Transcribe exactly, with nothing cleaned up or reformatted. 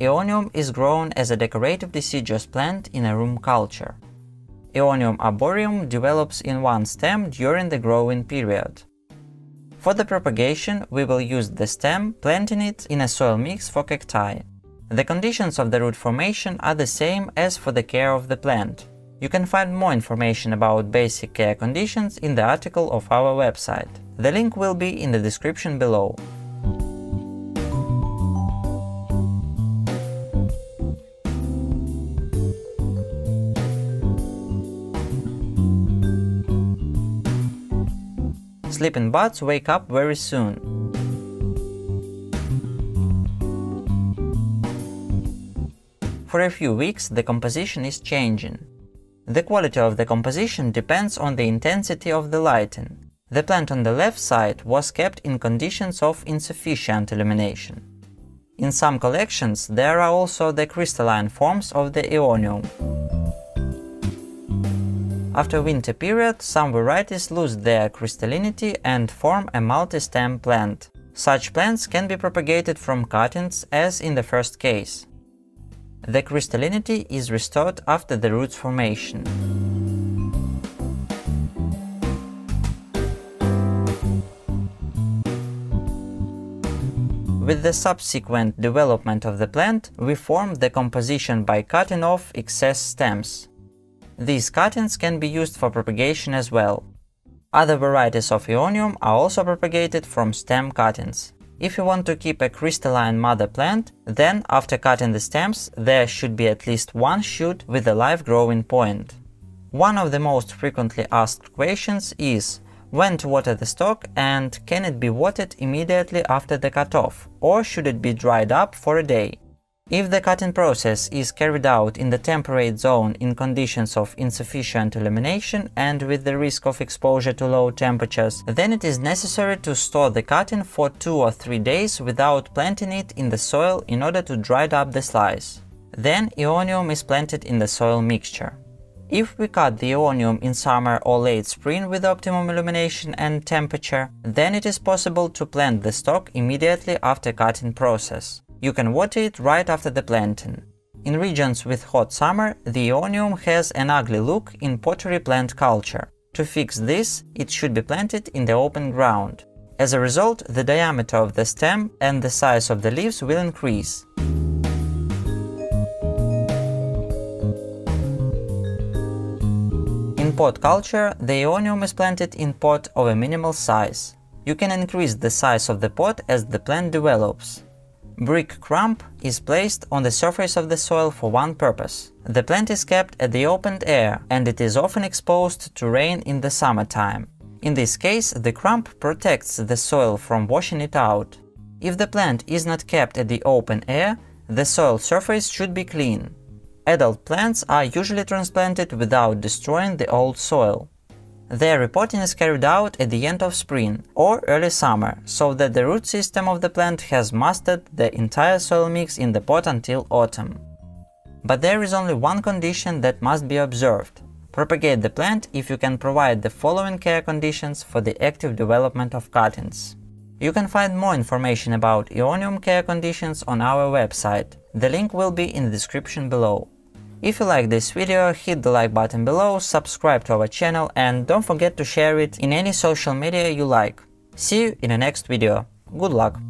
Aeonium is grown as a decorative deciduous plant in a room culture. Aeonium arboreum develops in one stem during the growing period. For the propagation, we will use the stem, planting it in a soil mix for cacti. The conditions of the root formation are the same as for the care of the plant. You can find more information about basic care conditions in the article of our website. The link will be in the description below. Sleeping buds wake up very soon. For a few weeks the composition is changing. The quality of the composition depends on the intensity of the lighting. The plant on the left side was kept in conditions of insufficient illumination. In some collections there are also the crystalline forms of the Aeonium. After winter period, some varieties lose their crystallinity and form a multi-stem plant. Such plants can be propagated from cuttings, as in the first case. The crystallinity is restored after the roots formation. With the subsequent development of the plant, we form the composition by cutting off excess stems. These cuttings can be used for propagation as well. Other varieties of Aeonium are also propagated from stem cuttings. If you want to keep a crystalline mother plant, then after cutting the stems, there should be at least one shoot with a live growing point. One of the most frequently asked questions is when to water the stock and can it be watered immediately after the cutoff, or should it be dried up for a day? If the cutting process is carried out in the temperate zone in conditions of insufficient illumination and with the risk of exposure to low temperatures, then it is necessary to store the cutting for two or three days without planting it in the soil in order to dry up the slice. Then Aeonium is planted in the soil mixture. If we cut the Aeonium in summer or late spring with optimum illumination and temperature, then it is possible to plant the stock immediately after cutting process. You can water it right after the planting. In regions with hot summer, the Aeonium has an ugly look in pottery plant culture. To fix this, it should be planted in the open ground. As a result, the diameter of the stem and the size of the leaves will increase. In pot culture, the Aeonium is planted in pot of a minimal size. You can increase the size of the pot as the plant develops. Brick crumb is placed on the surface of the soil for one purpose. The plant is kept at the open air and it is often exposed to rain in the summertime. In this case, the crumb protects the soil from washing it out. If the plant is not kept at the open air, the soil surface should be clean. Adult plants are usually transplanted without destroying the old soil. Their repotting is carried out at the end of spring or early summer, so that the root system of the plant has mastered the entire soil mix in the pot until autumn. But there is only one condition that must be observed. Propagate the plant if you can provide the following care conditions for the active development of cuttings. You can find more information about Aeonium care conditions on our website. The link will be in the description below. If you like this video, hit the like button below, subscribe to our channel and don't forget to share it in any social media you like. See you in the next video. Good luck!